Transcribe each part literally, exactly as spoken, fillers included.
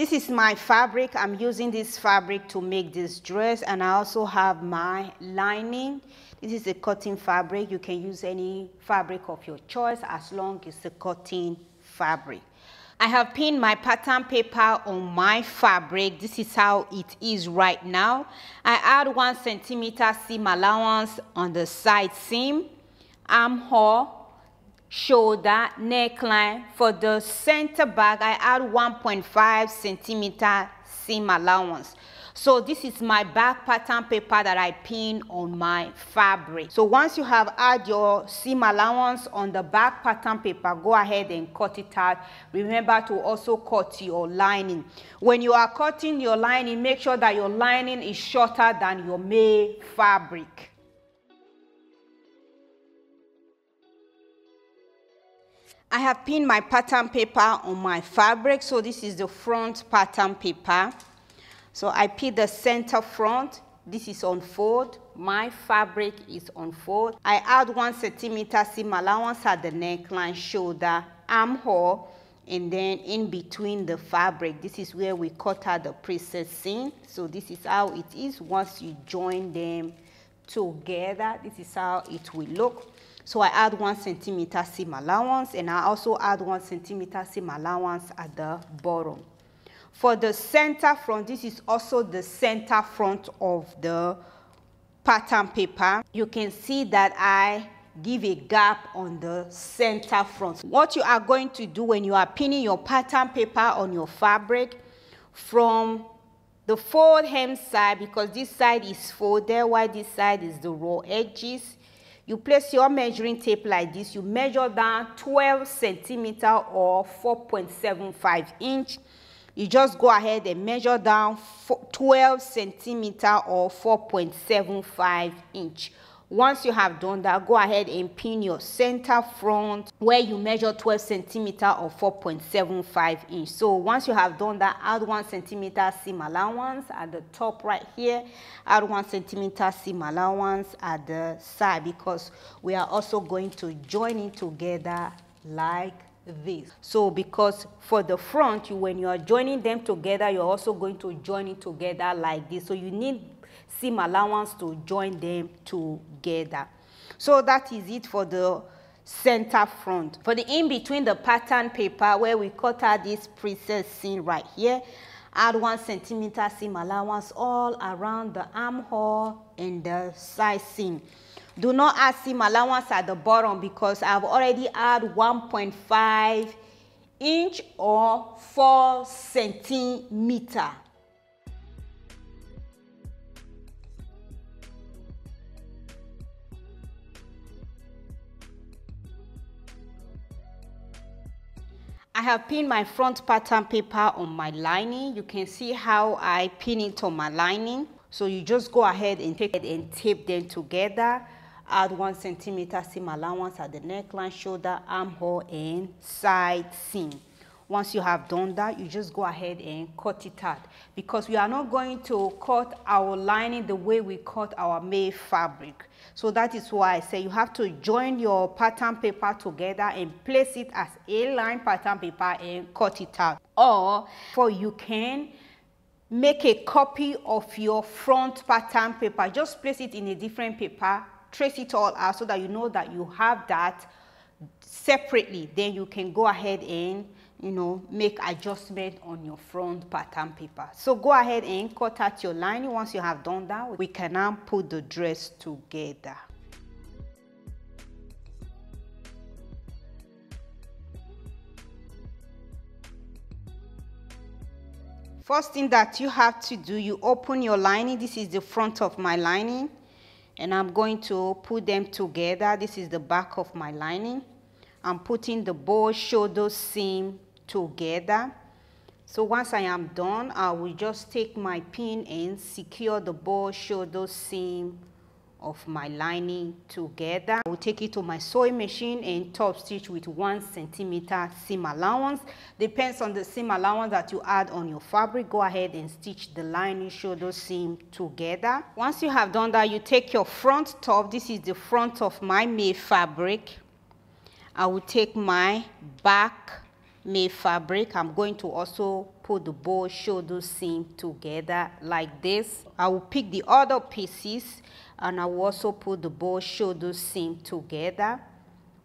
This is my fabric. I'm using this fabric to make this dress, and I also have my lining. This is a cotton fabric. You can use any fabric of your choice as long as it's a cotton fabric. I have pinned my pattern paper on my fabric. This is how it is right now. I add one centimeter seam allowance on the side seam, armhole, shoulder, neckline. For the center back, I add one point five centimeter seam allowance. So this is my back pattern paper that I pinned on my fabric. So once you have added your seam allowance on the back pattern paper, go ahead and cut it out. Remember to also cut your lining. When you are cutting your lining, make sure that your lining is shorter than your main fabric. I have pinned my pattern paper on my fabric. So this is the front pattern paper. So I pick the center front. This is on fold. My fabric is on fold. I add one centimeter seam allowance at the neckline, shoulder, armhole, and then in between the fabric. This is where we cut out the preset seam. So this is how it is once you join them together. This is how it will look. So I add one centimeter seam allowance, and I also add one centimeter seam allowance at the bottom. For the center front, this is also the center front of the pattern paper. You can see that I give a gap on the center front. What you are going to do when you are pinning your pattern paper on your fabric, from the fold hem side, because this side is folded while this side is the raw edges, you place your measuring tape like this. You measure down twelve centimeter or four point seven five inch. You just go ahead and measure down twelve centimeter or four point seven five inch. Once you have done that, go ahead and pin your center front where you measure twelve centimeter or four point seven five inch. So once you have done that, add one centimeter seam allowance at the top right here. Add one centimeter seam allowance at the side, because we are also going to join it together like this. So because for the front, you, when you are joining them together, you're also going to join it together like this. So you need seam allowance to join them together. So that is it for the center front. For the in between the pattern paper where we cut out this preset seam right here, add one centimeter seam allowance all around the armhole and the side seam. Do not add seam allowance at the bottom, because I've already added one point five inch or four centimeter. I have pinned my front pattern paper on my lining. You can see how I pin it on my lining. So you just go ahead and take it and tape them together. Add one centimeter seam allowance at the neckline, shoulder, armhole, and side seam. Once you have done that, you just go ahead and cut it out, because we are not going to cut our lining the way we cut our main fabric. So that is why I say you have to join your pattern paper together and place it as a line pattern paper and cut it out. Or, for you can make a copy of your front pattern paper. Just place it in a different paper. Trace it all out so that you know that you have that separately. Then you can go ahead and, you know, make adjustment on your front pattern paper. So go ahead and cut out your lining. Once you have done that, we can now put the dress together. First thing that you have to do, you open your lining. This is the front of my lining, and I'm going to put them together. This is the back of my lining. I'm putting the bow shoulder seam together. So once I am done, I will just take my pin and secure the bow shoulder seam of my lining together. I will take it to my sewing machine and top stitch with one centimeter seam allowance. Depends on the seam allowance that you add on your fabric. Go ahead and stitch the lining shoulder seam together. Once you have done that, you take your front top. This is the front of my main fabric. I will take my back main fabric. I'm going to also put the bow shoulder seam together like this. I will pick the other pieces and I will also put the bow shoulder seam together.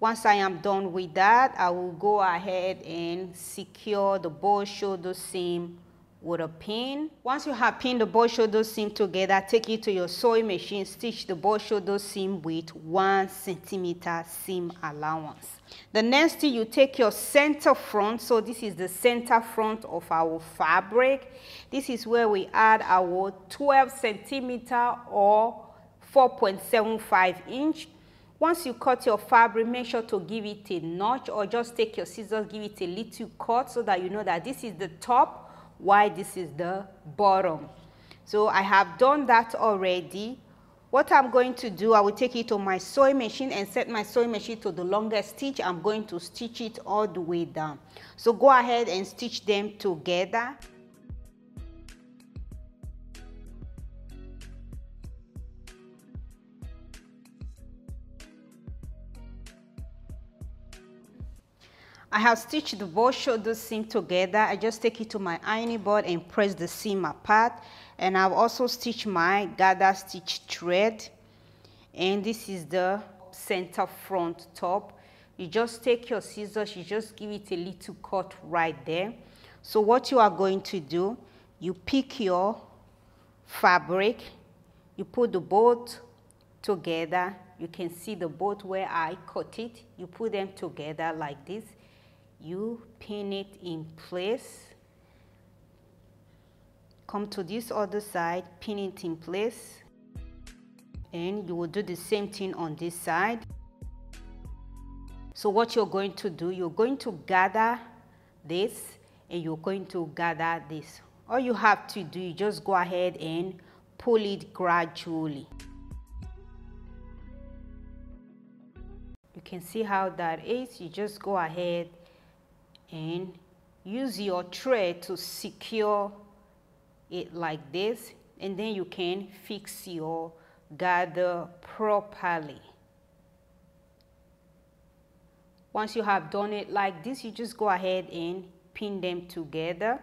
Once I am done with that, I will go ahead and secure the bow shoulder seam with a pin. Once you have pinned the bow shoulder seam together, take it to your sewing machine, stitch the bow shoulder seam with one centimeter seam allowance. The next thing, you take your center front. So this is the center front of our fabric. This is where we add our twelve centimeter or four point seven five inch. Once you cut your fabric, make sure to give it a notch, or just take your scissors, give it a little cut so that you know that this is the top, why this is the bottom. So I have done that already. What I'm going to do, I will take it to my sewing machine and set my sewing machine to the longest stitch. I'm going to stitch it all the way down. So go ahead and stitch them together. I have stitched the bow shoulder seam together. I just take it to my ironing board and press the seam apart. And I've also stitched my gather stitch thread. And this is the center front top. You just take your scissors, you just give it a little cut right there. So what you are going to do, you pick your fabric, you put the both together. You can see the both where I cut it. You put them together like this. You pin it in place, come to this other side, pin it in place, and you will do the same thing on this side. So what you're going to do, you're going to gather this and you're going to gather this. All you have to do, you just go ahead and pull it gradually. You can see how that is. You just go ahead and use your thread to secure it like this, and then you can fix your gather properly. Once you have done it like this, you just go ahead and pin them together.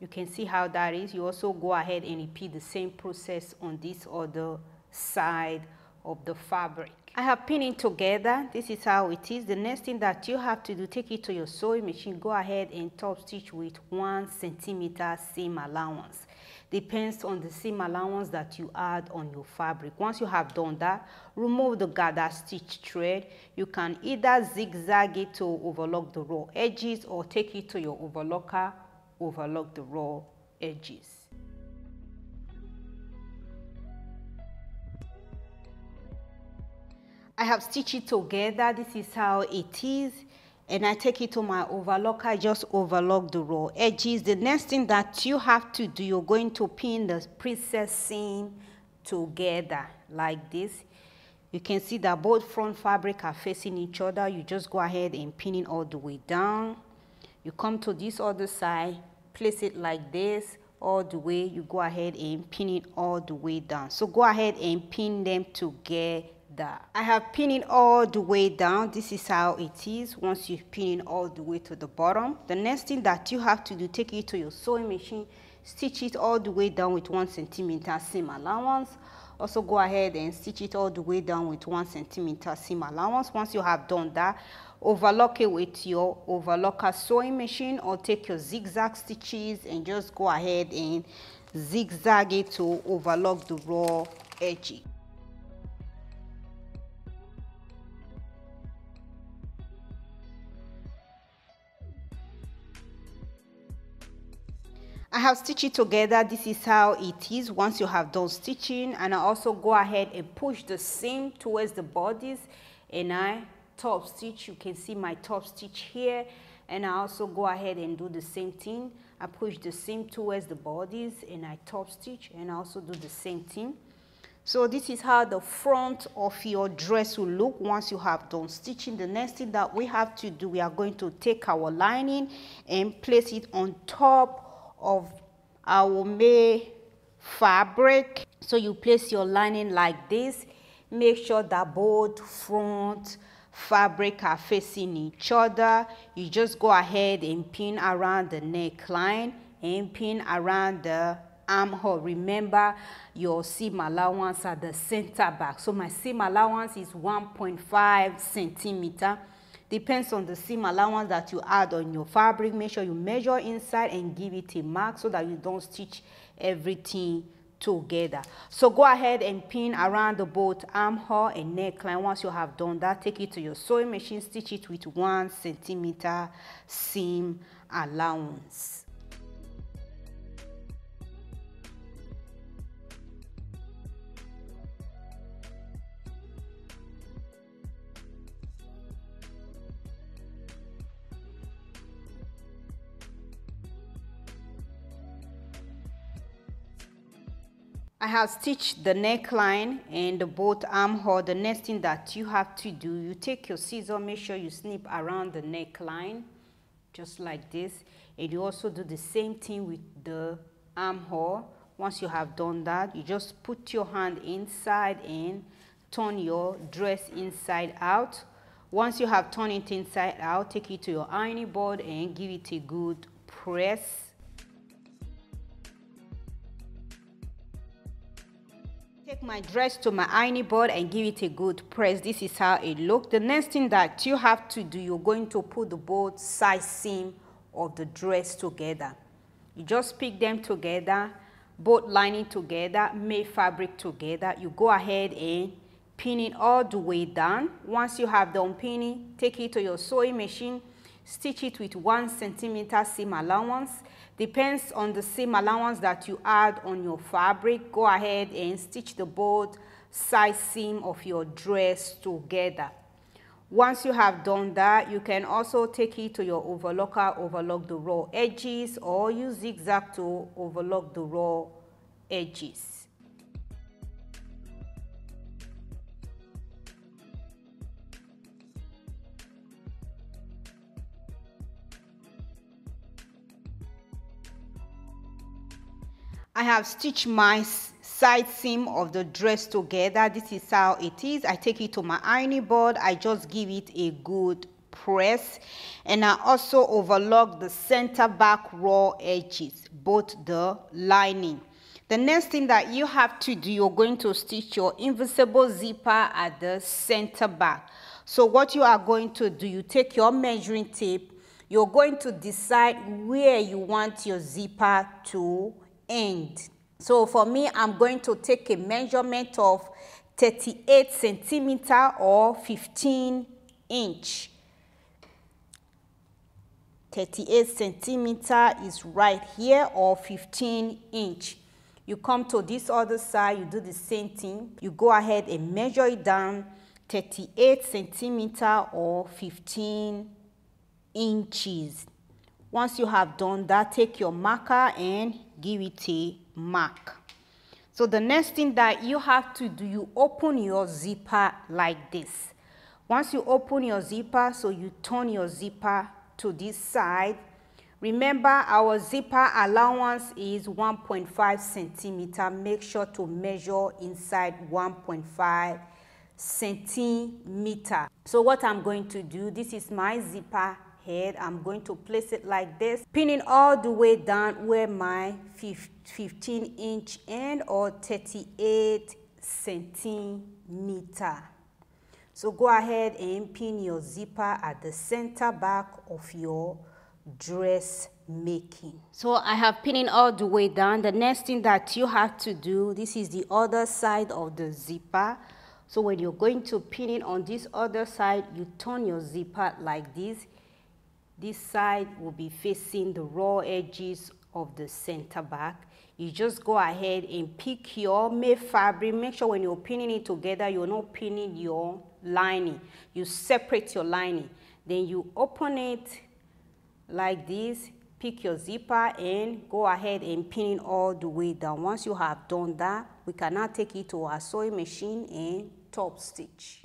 You can see how that is. You also go ahead and repeat the same process on this other side of the fabric. I have pinned it together. This is how it is. The next thing that you have to do, take it to your sewing machine, go ahead and top stitch with one centimeter seam allowance. Depends on the seam allowance that you add on your fabric. Once you have done that, remove the gather stitch thread. You can either zigzag it to overlock the raw edges, or take it to your overlocker, overlock the raw edges. I have stitched it together. This is how it is. And I take it to my overlocker. I just overlock the raw edges. The next thing that you have to do, you're going to pin the princess seam together like this. You can see that both front fabric are facing each other. You just go ahead and pin it all the way down. You come to this other side, place it like this all the way. You go ahead and pin it all the way down. So go ahead and pin them together. I have pinned it all the way down. This is how it is. Once you pin it all the way to the bottom, the next thing that you have to do, take it to your sewing machine, stitch it all the way down with one centimeter seam allowance. Also go ahead and stitch it all the way down with one centimeter seam allowance. Once you have done that, overlock it with your overlocker sewing machine, or take your zigzag stitches and just go ahead and zigzag it to overlock the raw edge. I have stitched it together. This is how it is. Once you have done stitching, and I also go ahead and push the seam towards the bodies, and I top stitch. You can see my top stitch here, and I also go ahead and do the same thing. I push the seam towards the bodies and I top stitch, and I also do the same thing. So this is how the front of your dress will look once you have done stitching. The next thing that we have to do, we are going to take our lining and place it on top of our May fabric. So you place your lining like this. Make sure that both front fabric are facing each other, you just go ahead and pin around the neckline and pin around the armhole. Remember, your seam allowance at the center back. So my seam allowance is one point five centimeter. Depends on the seam allowance that you add on your fabric. Make sure you measure inside and give it a mark so that you don't stitch everything together. So go ahead and pin around the both armhole and neckline. Once you have done that, take it to your sewing machine, stitch it with one centimeter seam allowance. I have stitched the neckline and the both armhole. The next thing that you have to do, you take your scissors, make sure you snip around the neckline, just like this. And you also do the same thing with the armhole. Once you have done that, you just put your hand inside and turn your dress inside out. Once you have turned it inside out, take it to your ironing board and give it a good press. Take my dress to my ironing board and give it a good press. This is how it looks. The next thing that you have to do, you're going to put the both side seam of the dress together. You just pick them together, both lining together, make fabric together. You go ahead and pin it all the way down. Once you have done pinning, take it to your sewing machine, stitch it with one centimeter seam allowance. Depends on the seam allowance that you add on your fabric. Go ahead and stitch the both side seam of your dress together. Once you have done that, you can also take it to your overlocker, overlock the raw edges, or use zigzag to overlock the raw edges. I have stitched my side seam of the dress together. This is how it is. I take it to my ironing board. I just give it a good press. And I also overlock the center back raw edges, both the lining. The next thing that you have to do, you're going to stitch your invisible zipper at the center back. So what you are going to do, you take your measuring tape. You're going to decide where you want your zipper to end. So for me, I'm going to take a measurement of thirty-eight centimeter or fifteen inch. thirty-eight centimeter is right here, or fifteen inch. You come to this other side, you do the same thing. You go ahead and measure it down, thirty-eight centimeter or fifteen inches. Once you have done that, take your marker and give it a mark. So the next thing that you have to do, you open your zipper like this. Once you open your zipper, so you turn your zipper to this side. Remember, our zipper allowance is one point five centimeter. Make sure to measure inside one point five centimeter. So what I'm going to do, this is my zipper. I'm going to place it like this, pinning all the way down where my fifteen inch end or thirty-eight centimeter. So go ahead and pin your zipper at the center back of your dress making. So I have pinning all the way down. The next thing that you have to do, this is the other side of the zipper. So when you're going to pin it on this other side, you turn your zipper like this. This side will be facing the raw edges of the center back. You just go ahead and pick your made fabric. Make sure when you're pinning it together, you're not pinning your lining. You separate your lining. Then you open it like this, pick your zipper, and go ahead and pin it all the way down. Once you have done that, we can now take it to our sewing machine and top stitch.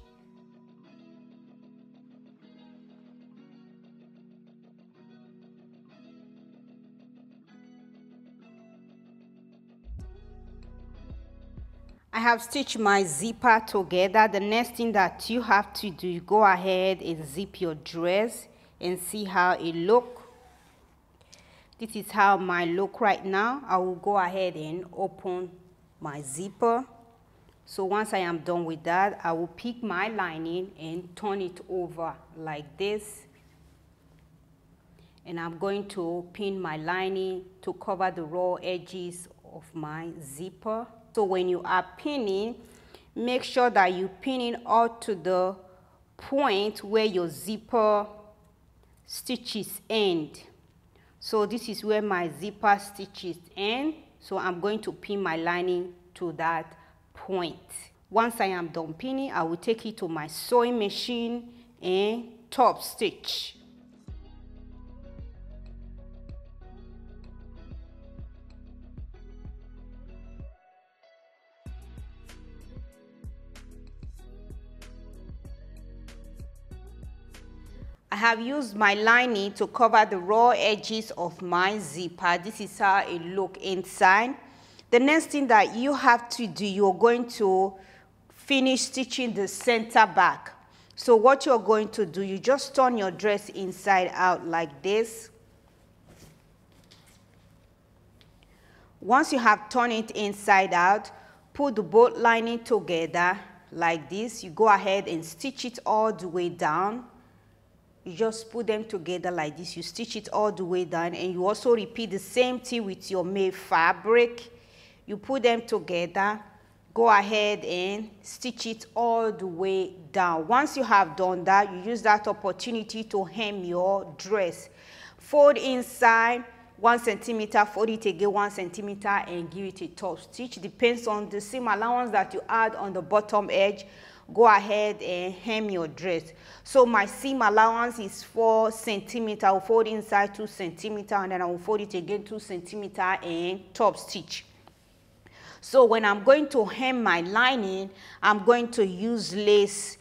I have stitched my zipper together. The next thing that you have to do, go ahead and zip your dress and see how it looks. This is how mine look right now. I will go ahead and open my zipper. So once I am done with that, I will pick my lining and turn it over like this. And I'm going to pin my lining to cover the raw edges of my zipper. So when you are pinning, make sure that you pin it all to the point where your zipper stitches end. So this is where my zipper stitches end. So I'm going to pin my lining to that point. Once I am done pinning, I will take it to my sewing machine and top stitch. I have used my lining to cover the raw edges of my zipper. This is how it looks inside. The next thing that you have to do, you're going to finish stitching the center back. So what you're going to do, you just turn your dress inside out like this. Once you have turned it inside out, put the both lining together like this. You go ahead and stitch it all the way down. You just put them together like this. You stitch it all the way down, and you also repeat the same thing with your main fabric. You put them together, go ahead and stitch it all the way down. Once you have done that, you use that opportunity to hem your dress. Fold inside one centimeter, fold it again one centimeter, and give it a top stitch. Depends on the seam allowance that you add on the bottom edge. Go ahead and hem your dress. So my seam allowance is four centimeter. I'll fold inside two centimeter, and then I will fold it again two centimeter and top stitch. So when I'm going to hem my lining, I'm going to use lace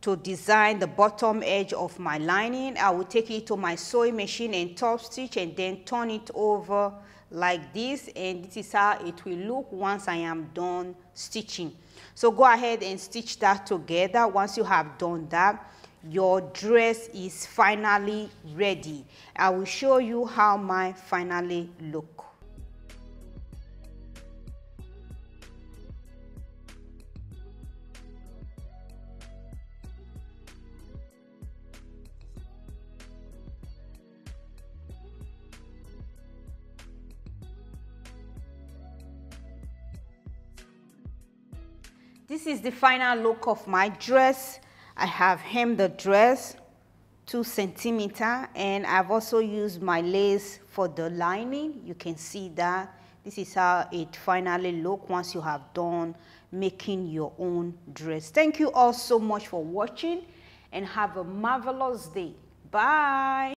to design the bottom edge of my lining. I will take it to my sewing machine and top stitch, and then turn it over like this, and this is how it will look once I am done stitching. So go ahead and stitch that together. Once you have done that, your dress is finally ready. I will show you how mine finally look. This is the final look of my dress. I have hemmed the dress two centimeter, and I've also used my lace for the lining. You can see that this is how it finally looks once you have done making your own dress. Thank you all so much for watching, and have a marvelous day. Bye.